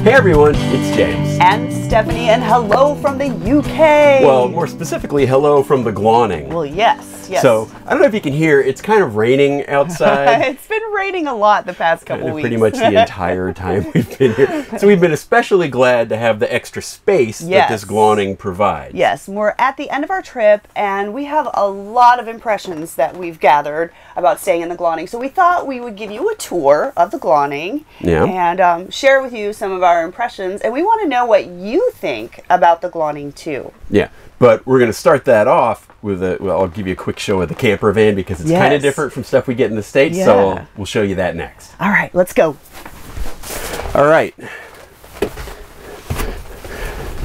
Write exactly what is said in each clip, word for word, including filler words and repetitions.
Hey everyone, it's James. And Stephanie, and hello from the U K! Well, more specifically, hello from the Glawning. Well, yes, yes. So, I don't know if you can hear, it's kind of raining outside. It's been raining a lot the past couple uh, weeks. Pretty much the entire time we've been here. So we've been especially glad to have the extra space yes. that this Glawning provides. Yes, we're at the end of our trip, and we have a lot of impressions that we've gathered about staying in the Glawning. So we thought we would give you a tour of the Glawning yeah. and um, share with you some of our our impressions, and we want to know what you think about the Glawning too. Yeah, but we're going to start that off with a, well, I'll give you a quick show of the camper van because it's yes. kind of different from stuff we get in the States, yeah. so we'll show you that next. All right, let's go. All right.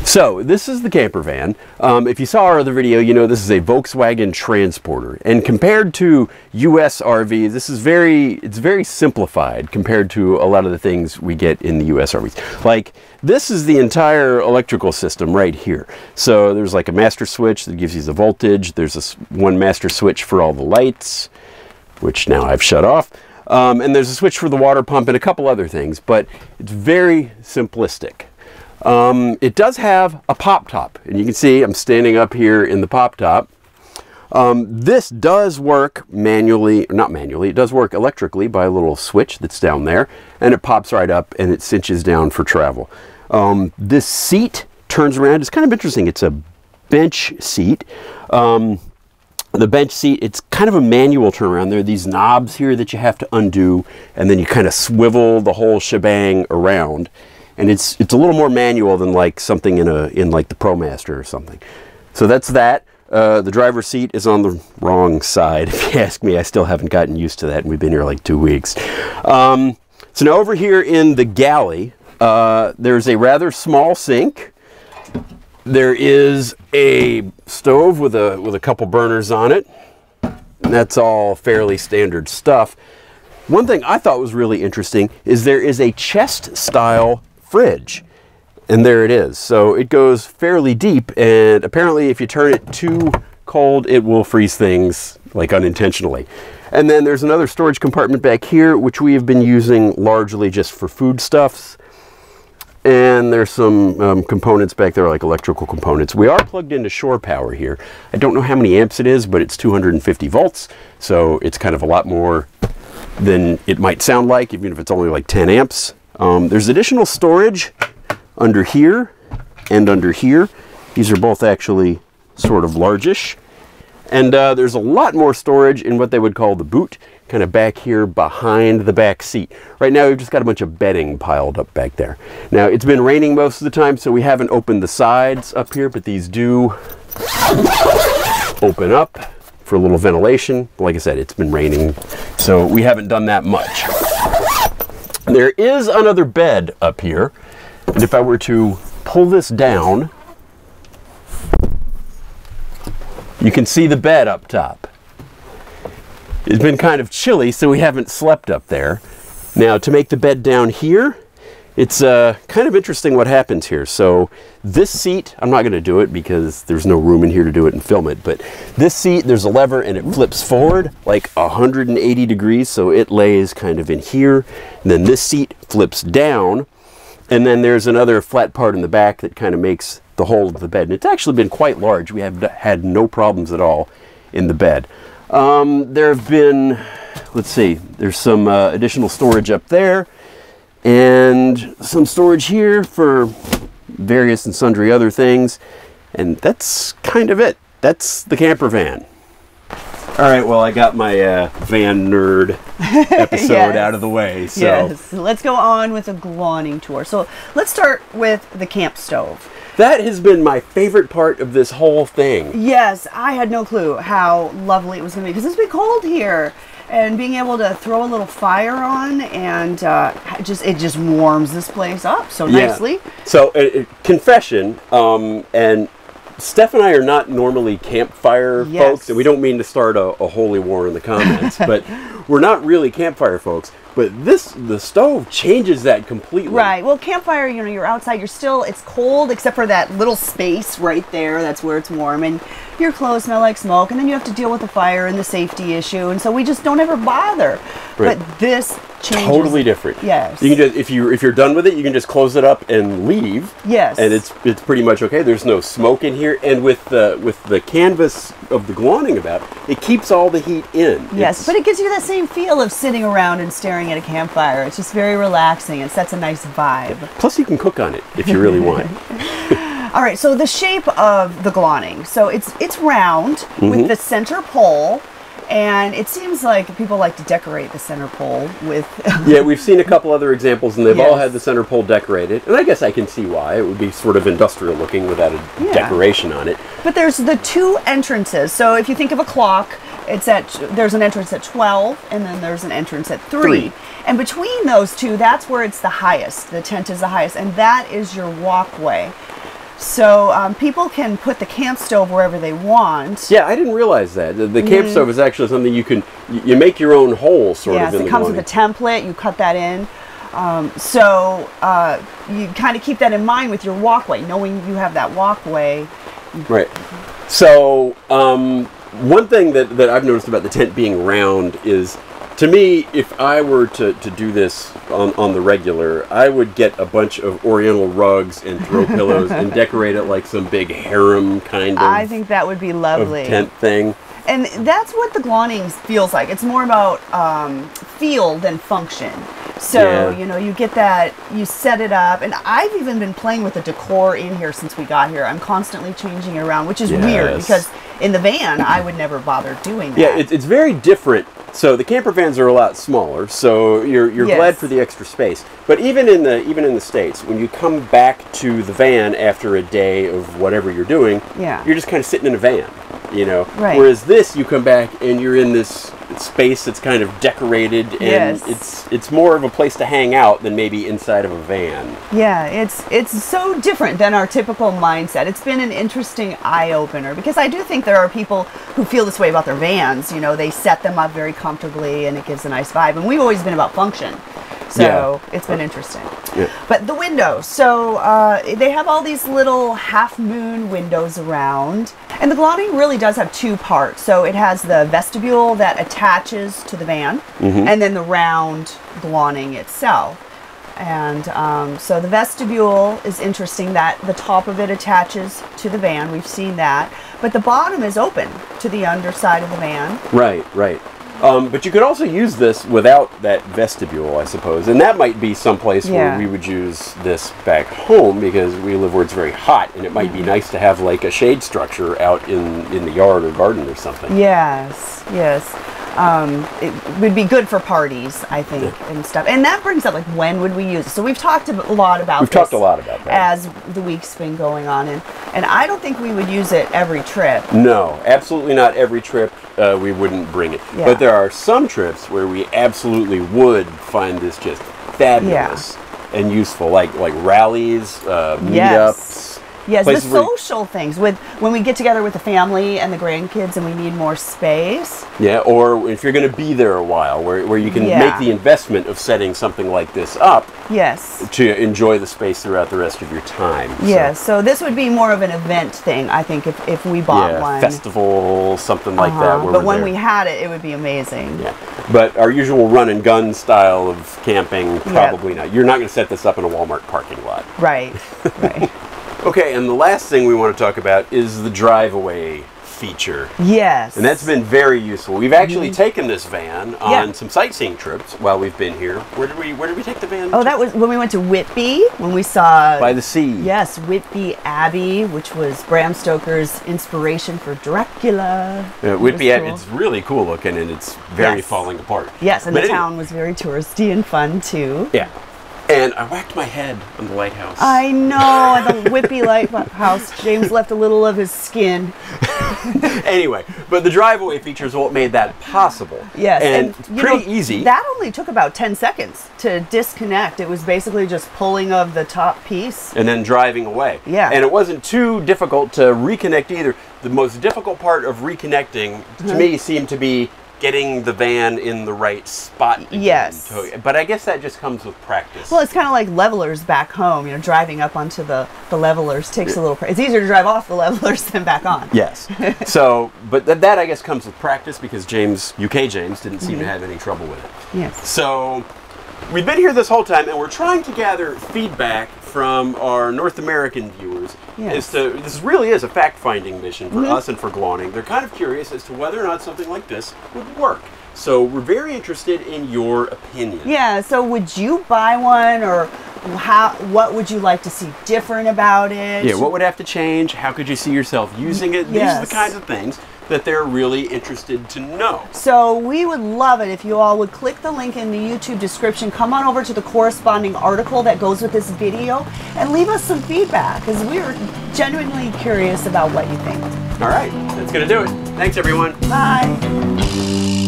So this is the camper van. Um, if you saw our other video, you know this is a Volkswagen Transporter, and compared to U S R Vs, this is very, it's very simplified compared to a lot of the things we get in the U S R Vs. Like this is the entire electrical system right here. So there's like a master switch that gives you the voltage. There's this one master switch for all the lights, which now I've shut off. Um, and there's a switch for the water pump and a couple other things, but it's very simplistic. Um, it does have a pop top, and you can see I'm standing up here in the pop top. Um, this does work manually, not manually, it does work electrically by a little switch that's down there, and it pops right up and it cinches down for travel. Um, this seat turns around. It's kind of interesting. It's a bench seat. Um, the bench seat, it's kind of a manual turnaround. There are these knobs here that you have to undo, and then you kind of swivel the whole shebang around. And it's it's a little more manual than like something in a in like the ProMaster or something. So that's that. Uh, the driver's seat is on the wrong side, if you ask me. I still haven't gotten used to that, and we've been here like two weeks. Um, so now over here in the galley, uh, there's a rather small sink. There is a stove with a with a couple burners on it. And that's all fairly standard stuff. One thing I thought was really interesting is there is a chest-style fridge, and there it is. So it goes fairly deep, and apparently if you turn it too cold it will freeze things like unintentionally. And then there's another storage compartment back here which we have been using largely just for foodstuffs, and there's some um, components back there like electrical components. We are plugged into shore power here. I don't know how many amps it is, but it's two hundred fifty volts, so it's kind of a lot more than it might sound like, even if it's only like ten amps. Um, there's additional storage under here and under here. These are both actually sort of largish. And uh, there's a lot more storage in what they would call the boot, kind of back here behind the back seat. Right now we've just got a bunch of bedding piled up back there. Now it's been raining most of the time, so we haven't opened the sides up here, but these do open up for a little ventilation. Like I said, it's been raining, so we haven't done that much. There is another bed up here, and if I were to pull this down, you can see the bed up top. It's been kind of chilly, so we haven't slept up there. Now, to make the bed down here, it's uh, kind of interesting what happens here. So this seat, I'm not going to do it because there's no room in here to do it and film it, but this seat, there's a lever and it flips forward like one hundred eighty degrees, so it lays kind of in here. And then this seat flips down, and then there's another flat part in the back that kind of makes the whole of the bed. And it's actually been quite large. We have had no problems at all in the bed. Um, there have been, let's see, there's some uh, additional storage up there, and some storage here for various and sundry other things. And that's kind of it. That's the camper van. All right, well, I got my uh, van nerd episode yes. out of the way. So yes. Let's go on with a Glawning tour. So let's start with the camp stove. That has been my favorite part of this whole thing. Yes, I had no clue how lovely it was going to be because it's been cold here. And being able to throw a little fire on, and uh, just it just warms this place up so nicely. Yeah. So, uh, confession, um, and Steph and I are not normally campfire yes. folks, and we don't mean to start a, a holy war in the comments, but we're not really campfire folks. But this, the stove changes that completely. Right. Well, campfire, you know, you're outside, you're still, it's cold except for that little space right there. That's where it's warm, and your clothes smell like smoke, and then you have to deal with the fire and the safety issue. And so we just don't ever bother. Right. But this changes. Totally different. Yes. You can just, if you if you're done with it, you can just close it up and leave. Yes. And it's it's pretty much okay. There's no smoke in here, and with the with the canvas of the Glawning about it, it keeps all the heat in. Yes, it's, but it gives you that same feel of sitting around and staring at a campfire. It's just very relaxing. It sets a nice vibe. Plus, you can cook on it if you really want. All right. So the shape of the Glawning. So it's it's round mm-hmm. with the center pole. And it seems like people like to decorate the center pole with... Yeah, we've seen a couple other examples, and they've yes. all had the center pole decorated. And I guess I can see why. It would be sort of industrial looking without a yeah. decoration on it. But there's the two entrances. So if you think of a clock, it's at there's an entrance at twelve, and then there's an entrance at three. three. And between those two, that's where it's the highest. The tent is the highest, and that is your walkway. So um, people can put the camp stove wherever they want. Yeah, I didn't realize that. The, the mm-hmm. camp stove is actually something you can, you, you make your own hole sort yes, of in the Yes, it comes with a template. You cut that in. Um, so uh, you kind of keep that in mind with your walkway, knowing you have that walkway. Right. So um, one thing that, that I've noticed about the tent being round is, to me, if I were to, to do this on, on the regular, I would get a bunch of oriental rugs and throw pillows and decorate it like some big harem kind of I think that would be lovely. Tent thing. And that's what the Glawning feels like. It's more about um, feel than function. So, yeah. you know, you get that, you set it up. And I've even been playing with the decor in here since we got here. I'm constantly changing it around, which is yes. weird because in the van, I would never bother doing that. Yeah, it, it's very different. So the camper vans are a lot smaller, so you're, you're yes. glad for the extra space. But even in the even in the States, when you come back to the van after a day of whatever you're doing, yeah. you're just kind of sitting in a van, you know? Right. Whereas this, you come back and you're in this space that's kind of decorated, and yes. it's it's more of a place to hang out than maybe inside of a van. Yeah, it's it's so different than our typical mindset. It's been an interesting eye-opener, because I do think there are people who feel this way about their vans. You know, they set them up very comfortably and it gives a nice vibe, and we've always been about function. So yeah. it's been interesting. Yeah. But the windows. So uh, they have all these little half-moon windows around. And the Glawning really does have two parts. So it has the vestibule that attaches to the van, mm-hmm. and then the round Glawning itself. And um, so the vestibule is interesting that the top of it attaches to the van. We've seen that. But the bottom is open to the underside of the van. Right, right. Um, but you could also use this without that vestibule, I suppose. And that might be someplace yeah. where we would use this back home, because we live where it's very hot, and it might mm-hmm. be nice to have like a shade structure out in, in the yard or garden or something. Yes, yes. Um, it would be good for parties, I think, yeah. and stuff. And that brings up, like, when would we use it? So we've talked a lot about we've this. We've talked a lot about that. As the week's been going on. And, and I don't think we would use it every trip. No, absolutely not every trip. Uh, we wouldn't bring it. Yeah. But there are some trips where we absolutely would find this just fabulous yeah. and useful, like like rallies, uh, meetups. Yes. Yes, the social things with when we get together with the family and the grandkids and we need more space. Yeah, or if you're going to be there a while, where, where you can yeah. make the investment of setting something like this up. Yes. To enjoy the space throughout the rest of your time. Yeah, so, so this would be more of an event thing, I think, if, if we bought yeah, one. Festival, something like uh-huh. that. Where but when there. we had it, it would be amazing. Yeah, but our usual run and gun style of camping, probably yep. not. You're not going to set this up in a Walmart parking lot. Right, right. Okay, and the last thing we want to talk about is the drive-away feature. Yes. And that's been very useful. We've actually mm-hmm. taken this van on yeah. some sightseeing trips while we've been here. Where did we Where did we take the van? Oh, to? that was when we went to Whitby, when we saw... By the sea. Yes, Whitby Abbey, which was Bram Stoker's inspiration for Dracula. Yeah, Whitby Abbey, cool. It's really cool looking, and it's very yes. falling apart. Yes, and but the anyway. town was very touristy and fun, too. Yeah. And I whacked my head on the lighthouse. I know, at the Whitby Lighthouse. James left a little of his skin. Anyway, but the drive-away feature is what made that possible. Yes. And, and pretty know, easy. That only took about ten seconds to disconnect. It was basically just pulling of the top piece. And then driving away. Yeah. And it wasn't too difficult to reconnect either. The most difficult part of reconnecting, mm-hmm. to me, seemed to be getting the van in the right spot again. Yes. To, but I guess that just comes with practice. Well, it's kind of like levelers back home. You know, driving up onto the, the levelers takes a little... It's easier to drive off the levelers than back on. Yes. So, but th that, I guess, comes with practice because James, U K James, didn't seem mm-hmm. to have any trouble with it. Yes. So, we've been here this whole time, and we're trying to gather feedback from our North American viewers. Yes. As to, this really is a fact-finding mission for mm-hmm. us and for Glawning. They're kind of curious as to whether or not something like this would work. So we're very interested in your opinion. Yeah, so would you buy one, or how? What would you like to see different about it? Yeah, what would have to change? How could you see yourself using it? Yes. These are the kinds of things that they're really interested to know. So we would love it if you all would click the link in the YouTube description, come on over to the corresponding article that goes with this video, and leave us some feedback, because we're genuinely curious about what you think. All right, that's gonna do it. Thanks, everyone. Bye.